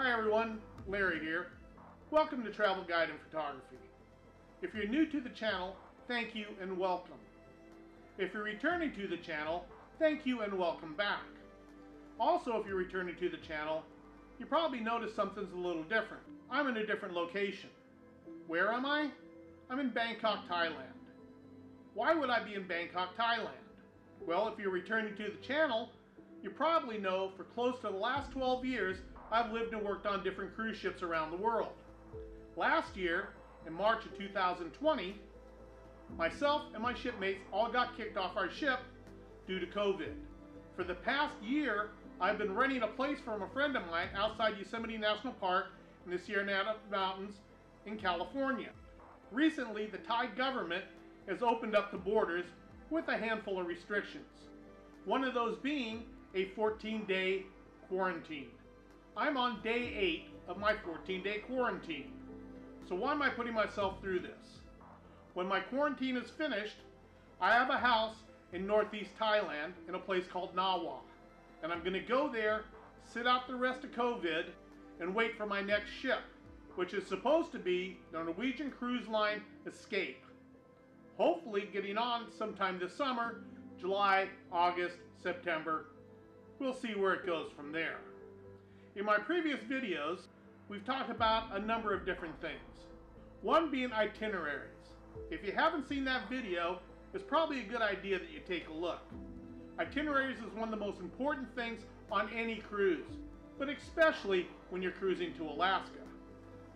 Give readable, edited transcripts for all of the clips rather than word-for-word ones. Hi everyone, Larry here. Welcome to Travel Guide and Photography. If you're new to the channel, thank you and welcome. If you're returning to the channel, thank you and welcome back. Also, if you're returning to the channel, you probably noticed something's a little different. I'm in a different location. Where am I? I'm in Bangkok, Thailand. Why would I be in Bangkok, Thailand? Well, if you're returning to the channel, you probably know for close to the last 12 years, I've lived and worked on different cruise ships around the world. Last year, in March of 2020, myself and my shipmates all got kicked off our ship due to COVID. For the past year, I've been renting a place from a friend of mine outside Yosemite National Park in the Sierra Nevada Mountains in California. Recently, the Thai government has opened up the borders with a handful of restrictions. One of those being a 14-day quarantine. I'm on day 8 of my 14-day quarantine. So why am I putting myself through this? When my quarantine is finished, I have a house in northeast Thailand in a place called Nawa. And I'm going to go there, sit out the rest of COVID, and wait for my next ship, which is supposed to be the Norwegian Cruise Line Escape. Hopefully getting on sometime this summer, July, August, September. We'll see where it goes from there. In my previous videos, we've talked about a number of different things. One being itineraries. If you haven't seen that video, it's probably a good idea that you take a look. Itineraries is one of the most important things on any cruise, but especially when you're cruising to Alaska.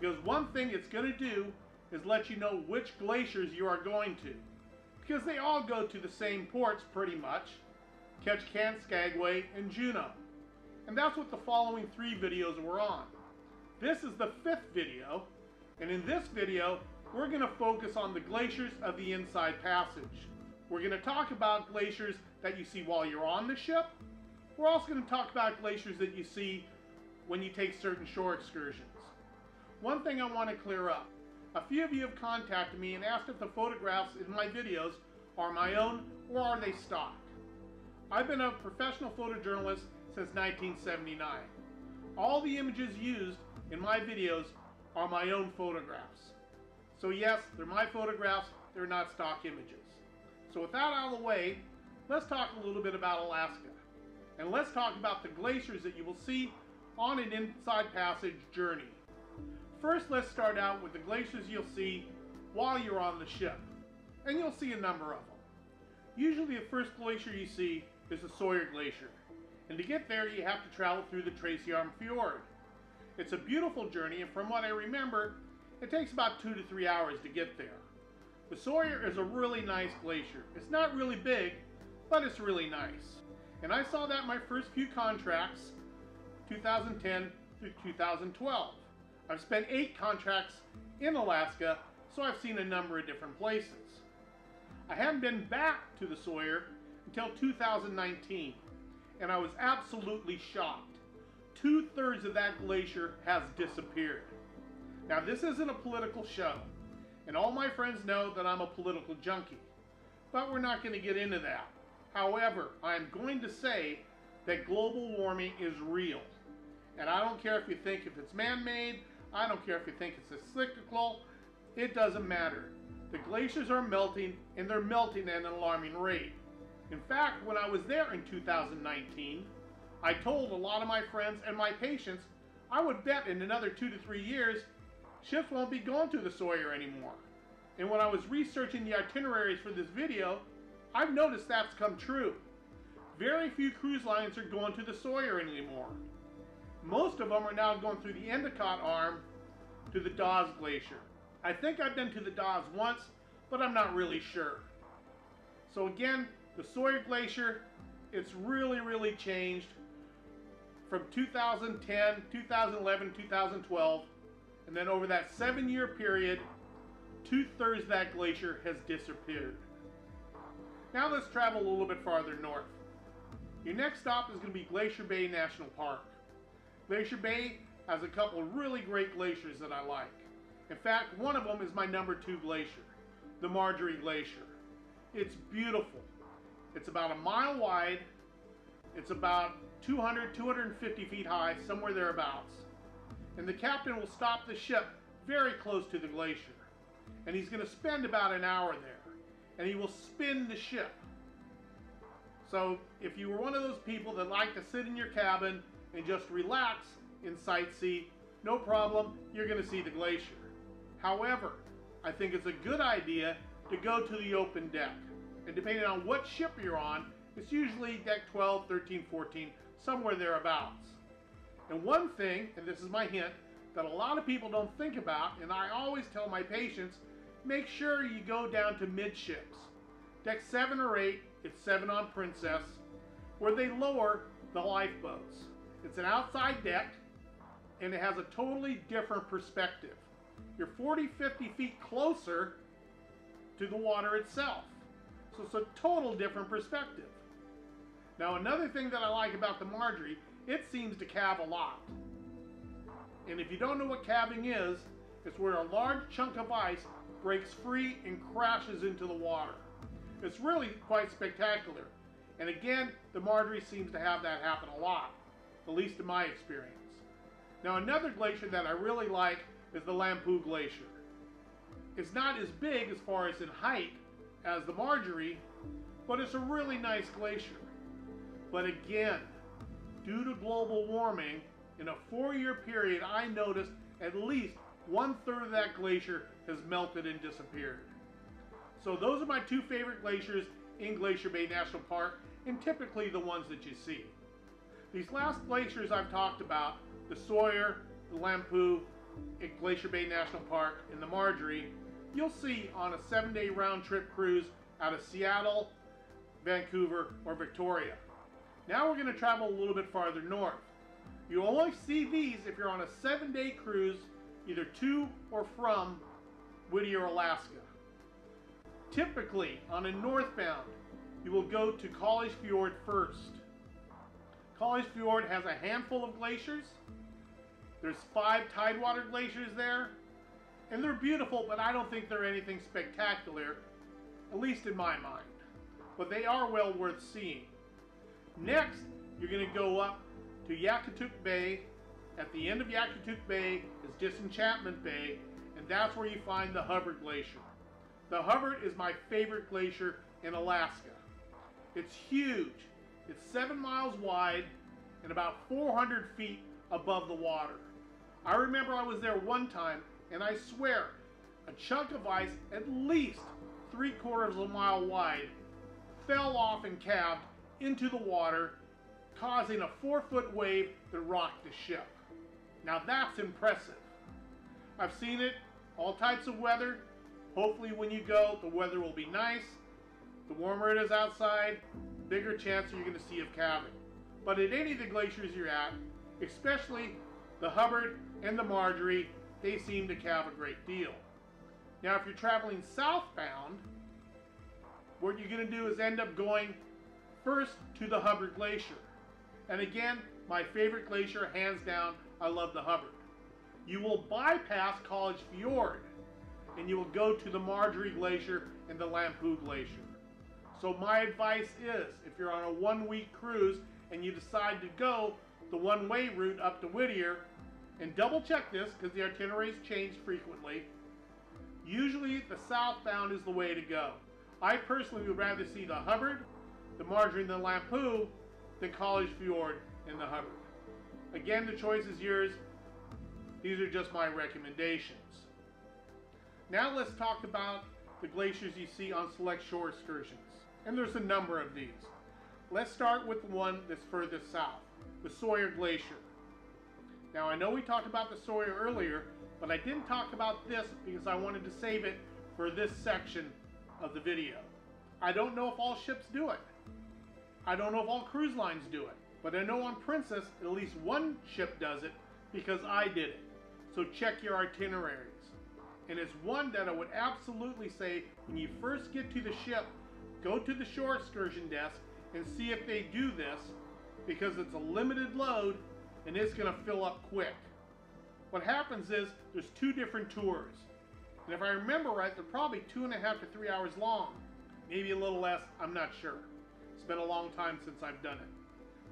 Because one thing it's going to do is let you know which glaciers you are going to. Because they all go to the same ports pretty much, Ketchikan, Skagway, and Juneau. And that's what the following 3 videos were on. This is the 5th video, and in this video, we're going to focus on the glaciers of the Inside Passage. We're going to talk about glaciers that you see while you're on the ship. We're also going to talk about glaciers that you see when you take certain shore excursions. One thing I want to clear up. A few of you have contacted me and asked if the photographs in my videos are my own or are they stock. I've been a professional photojournalist since 1979. All the images used in my videos are my own photographs. So yes, they're my photographs, they're not stock images. So with that out of the way, let's talk a little bit about Alaska. And let's talk about the glaciers that you will see on an Inside Passage journey. First, let's start out with the glaciers you'll see while you're on the ship, and you'll see a number of them. Usually the first glacier you see is the Sawyer Glacier, and to get there you have to travel through the Tracy Arm Fjord. It's a beautiful journey, and from what I remember, it takes about 2 to 3 hours to get there. The Sawyer is a really nice glacier. It's not really big, but it's really nice. And I saw that in my first few contracts, 2010 through 2012. I've spent 8 contracts in Alaska, so I've seen a number of different places. I hadn't been back to the Sawyer until 2019, and I was absolutely shocked. 2/3 of that glacier has disappeared. Now, this isn't a political show, and all my friends know that I'm a political junkie, but we're not going to get into that. However, I'm going to say that global warming is real, and I don't care if you think if it's man-made, I don't care if you think it's cyclical, it doesn't matter. The glaciers are melting, and they're melting at an alarming rate. In fact, when I was there in 2019, I told a lot of my friends and my patients, I would bet in another 2 to 3 years, ships won't be going to the Sawyer anymore. And when I was researching the itineraries for this video, I've noticed that's come true. Very few cruise lines are going to the Sawyer anymore. Most of them are now going through the Endicott Arm to the Dawes Glacier. I think I've been to the Dawes once, but I'm not really sure. So again, the Sawyer Glacier, it's really, really changed from 2010, 2011, 2012, and then over that 7-year period, 2/3 of that glacier has disappeared. Now let's travel a little bit farther north. Your next stop is going to be Glacier Bay National Park. Glacier Bay has a couple of really great glaciers that I like. In fact, one of them is my number 2 glacier, the Marjorie Glacier. It's beautiful. It's about a mile wide. It's about 200, 250 feet high, somewhere thereabouts. and the captain will stop the ship very close to the glacier, and he's going to spend about an hour there, and he will spin the ship. So if you were one of those people that like to sit in your cabin and just relax and sightsee, no problem, you're going to see the glacier. However, I think it's a good idea to go to the open deck, and depending on what ship you're on, it's usually deck 12, 13, 14, somewhere thereabouts. And one thing, and this is my hint, that a lot of people don't think about, and I always tell my patients, make sure you go down to midships. Deck 7 or 8, it's 7 on Princess, where they lower the lifeboats. It's an outside deck, and it has a totally different perspective. You're 40, 50 feet closer to the water itself. So it's a total different perspective. Now another thing that I like about the Marjorie, it seems to calve a lot. And if you don't know what calving is, it's where a large chunk of ice breaks free and crashes into the water. It's really quite spectacular. And again, the Marjorie seems to have that happen a lot, at least in my experience. Now another glacier that I really like is the Lamplugh Glacier. It's not as big as far as in height as the Marjorie, but it's a really nice glacier. But again, due to global warming, in a 4-year period I noticed at least 1/3 of that glacier has melted and disappeared. So those are my two favorite glaciers in Glacier Bay National Park, and typically the ones that you see. These last glaciers I've talked about, the Sawyer, the Lamplugh, at Glacier Bay National Park, and the Marjorie, you'll see on a 7-day round-trip cruise out of Seattle, Vancouver, or Victoria. Now we're going to travel a little bit farther north. You only see these if you're on a 7-day cruise either to or from Whittier, Alaska. Typically, on a northbound, you will go to College Fjord first. College Fjord has a handful of glaciers. There's 5 tidewater glaciers there, and they're beautiful, but I don't think they're anything spectacular, at least in my mind. But they are well worth seeing. Next, you're going to go up to Yakutat Bay. At the end of Yakutat Bay is Disenchantment Bay, and that's where you find the Hubbard Glacier. The Hubbard is my favorite glacier in Alaska. It's huge. It's 7 miles wide and about 400 feet above the water. I remember I was there one time, and I swear, a chunk of ice at least 3/4 of a mile wide fell off and calved into the water, causing a 4-foot wave that rocked the ship. Now that's impressive. I've seen it, all types of weather. Hopefully when you go, the weather will be nice. The warmer it is outside, the bigger chance you're going to see of calving. But at any of the glaciers you're at, especially the Hubbard and the Marjorie, they seem to calve a great deal. Now if you're traveling southbound, what you're going to do is end up going first to the Hubbard Glacier. And again, my favorite glacier, hands down, I love the Hubbard. You will bypass College Fjord, and you will go to the Marjorie Glacier and the Lamplugh Glacier. So my advice is, if you're on a 1-week cruise and you decide to go the one-way route up to Whittier, and double check this because the itineraries change frequently, usually the southbound is the way to go. I personally would rather see the Hubbard, the Marjorie, and the Lamplugh than College Fjord and the Hubbard. Again, the choice is yours. These are just my recommendations. Now let's talk about the glaciers you see on select shore excursions. And there's a number of these. Let's start with one that's furthest south, the Sawyer Glacier. Now I know we talked about the Sawyer earlier, but I didn't talk about this because I wanted to save it for this section of the video. I don't know if all ships do it. I don't know if all cruise lines do it, but I know on Princess at least one ship does it because I did it. So check your itineraries. And it's one that I would absolutely say when you first get to the ship, go to the shore excursion desk and see if they do this, because it's a limited load and it's going to fill up quick. What happens is there's 2 different tours, and if I remember right, they're probably 2.5 to 3 hours long, maybe a little less, I'm not sure. It's been a long time since I've done it.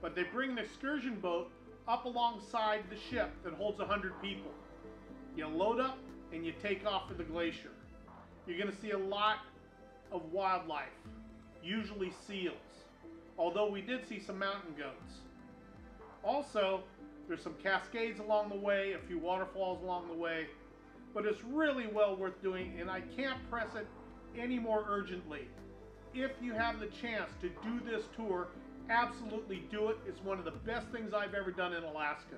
But they bring an excursion boat up alongside the ship that holds 100 people. You load up and you take off for the glacier. You're going to see a lot of wildlife, usually seals, although we did see some mountain goats. Also, there's some cascades along the way, a few waterfalls along the way, but it's really well worth doing, and I can't press it any more urgently. If you have the chance to do this tour, absolutely do it. It's one of the best things I've ever done in Alaska.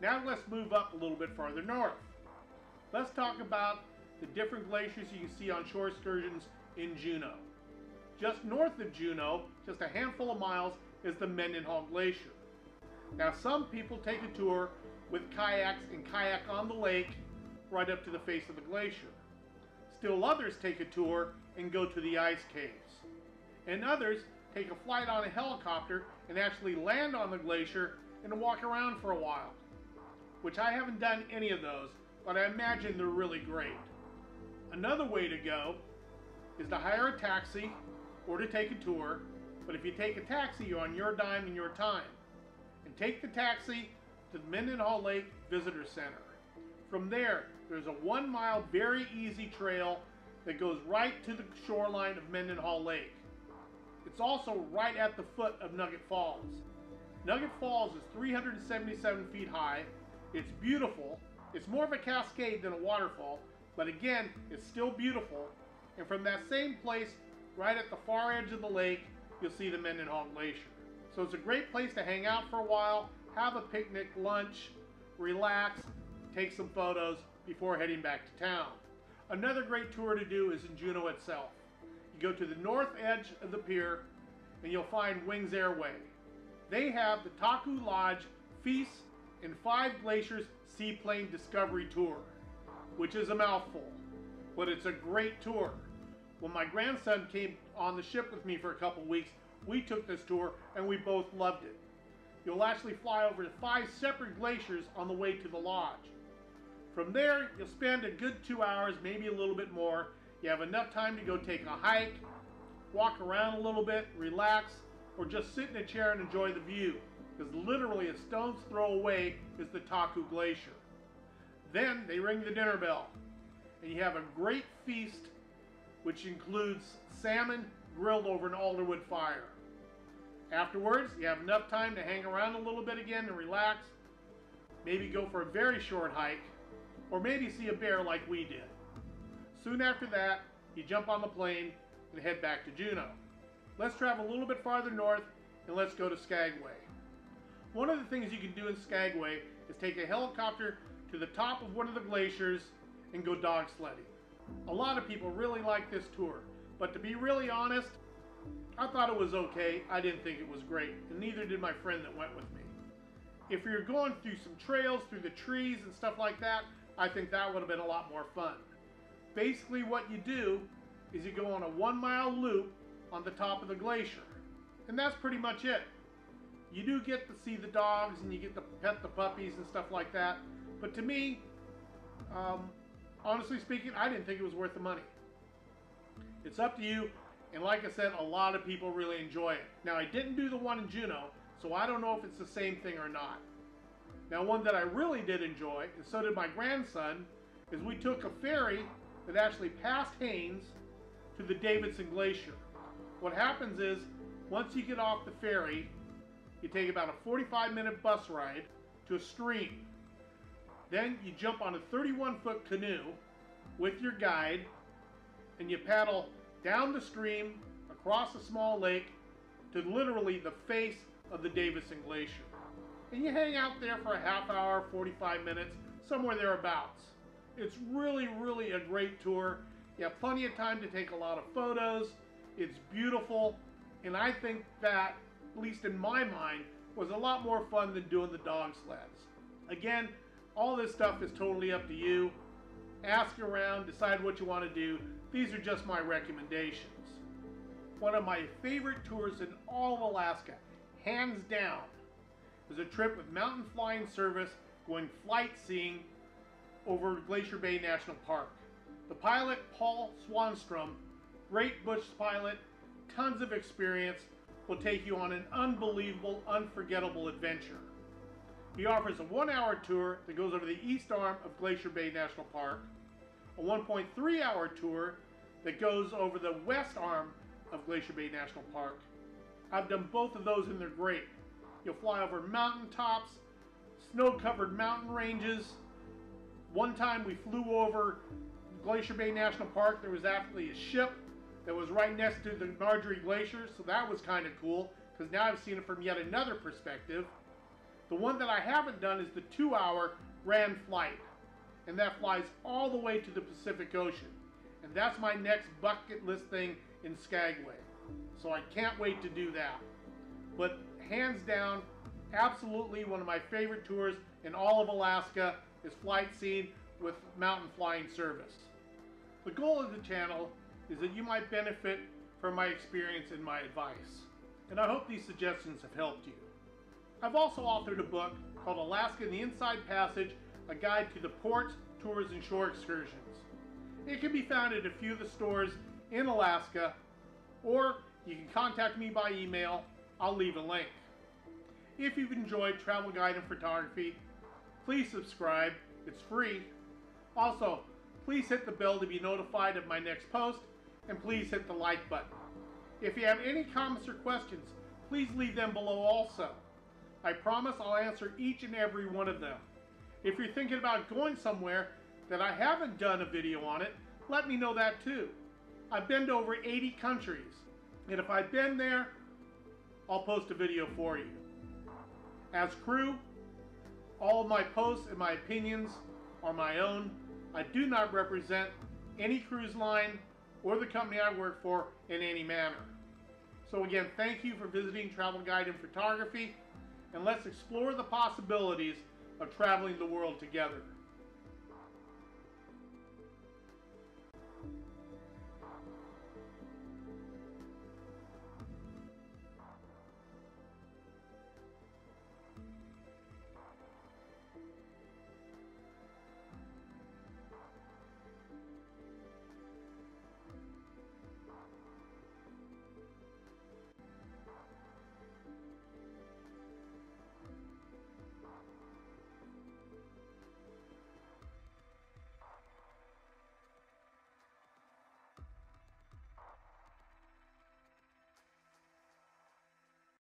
Now let's move up a little bit farther north. Let's talk about the different glaciers you can see on shore excursions in Juneau. Just north of Juneau, just a handful of miles, is the Mendenhall Glacier. Now some people take a tour with kayaks and kayak on the lake right up to the face of the glacier. Still others take a tour and go to the ice caves. And others take a flight on a helicopter and actually land on the glacier and walk around for a while. Which I haven't done any of those, but I imagine they're really great. Another way to go is to hire a taxi or to take a tour, but if you take a taxi, you're on your dime and your time. And take the taxi to the Mendenhall Lake Visitor Center. From there, there's a 1 mile, very easy trail that goes right to the shoreline of Mendenhall Lake. It's also right at the foot of Nugget Falls. Nugget Falls is 377 feet high. It's beautiful. It's more of a cascade than a waterfall, but again, it's still beautiful. And from that same place, right at the far edge of the lake, you'll see the Mendenhall Glacier. So it's a great place to hang out for a while, have a picnic, lunch, relax, take some photos before heading back to town. Another great tour to do is in Juneau itself. You go to the north edge of the pier and you'll find Wings Airway. They have the Taku Lodge Feast and Five Glaciers Seaplane Discovery Tour, which is a mouthful, but it's a great tour. When my grandson came on the ship with me for a couple weeks, we took this tour and we both loved it. You'll actually fly over to 5 separate glaciers on the way to the lodge. From there, you'll spend a good 2 hours, maybe a little bit more. You have enough time to go take a hike, walk around a little bit, relax, or just sit in a chair and enjoy the view, because literally a stone's throw away is the Taku Glacier. Then they ring the dinner bell, and you have a great feast, which includes salmon grilled over an alderwood fire. Afterwards, you have enough time to hang around a little bit again and relax, maybe go for a very short hike, or maybe see a bear like we did. Soon after that, you jump on the plane and head back to Juneau. Let's travel a little bit farther north and let's go to Skagway. One of the things you can do in Skagway is take a helicopter to the top of one of the glaciers and go dog sledding. A lot of people really like this tour, but to be really honest, I thought it was okay. I didn't think it was great, and neither did my friend that went with me. If you're going through some trails, through the trees and stuff like that, I think that would have been a lot more fun. Basically what you do is you go on a 1 mile loop on the top of the glacier, and that's pretty much it. You do get to see the dogs and you get to pet the puppies and stuff like that, but to me, honestly speaking, I didn't think it was worth the money. It's up to you, and like I said, a lot of people really enjoy it. Now I didn't do the one in Juneau, so I don't know if it's the same thing or not. Now one that I really did enjoy, and so did my grandson, is we took a ferry that actually passed Haines to the Davidson Glacier. What happens is, once you get off the ferry, you take about a 45-minute bus ride to a stream. Then you jump on a 31-foot canoe with your guide, and you paddle down the stream, across a small lake, to literally the face of the Davidson Glacier. And you hang out there for a half hour, 45 minutes, somewhere thereabouts. It's really, really a great tour. You have plenty of time to take a lot of photos. It's beautiful. And I think that, at least in my mind, was a lot more fun than doing the dog sleds. Again, all this stuff is totally up to you. Ask around, decide what you want to do. These are just my recommendations. One of my favorite tours in all of Alaska, hands down, is a trip with Mountain Flying Service going flight seeing over Glacier Bay National Park. The pilot, Paul Swanstrom, great bush pilot, tons of experience, will take you on an unbelievable, unforgettable adventure. He offers a 1-hour tour that goes over the east arm of Glacier Bay National Park, a 1.3-hour tour that goes over the west arm of Glacier Bay National Park. I've done both of those and they're great. You'll fly over mountaintops, snow-covered mountain ranges. One time we flew over Glacier Bay National Park. There was actually a ship that was right next to the Marjorie Glacier, so that was kind of cool because now I've seen it from yet another perspective. The one that I haven't done is the 2-hour Grand Flight, and that flies all the way to the Pacific Ocean, and that's my next bucket list thing in Skagway, so I can't wait to do that. But hands down, absolutely one of my favorite tours in all of Alaska is Flight Scene with Mountain Flying Service. The goal of the channel is that you might benefit from my experience and my advice, and I hope these suggestions have helped you. I've also authored a book called Alaska and the Inside Passage, a guide to the ports, tours, and shore excursions. It can be found at a few of the stores in Alaska, or you can contact me by email. I'll leave a link. If you've enjoyed travel guide and photography, please subscribe. It's free. Also, please hit the bell to be notified of my next post, and please hit the like button. If you have any comments or questions, please leave them below also. I promise I'll answer each and every one of them. If you're thinking about going somewhere that I haven't done a video on it, let me know that too. I've been to over 80 countries, and if I've been there, I'll post a video for you. As crew, all of my posts and my opinions are my own. I do not represent any cruise line or the company I work for in any manner. So again, thank you for visiting Travel Guide and Photography, and let's explore the possibilities of traveling the world together.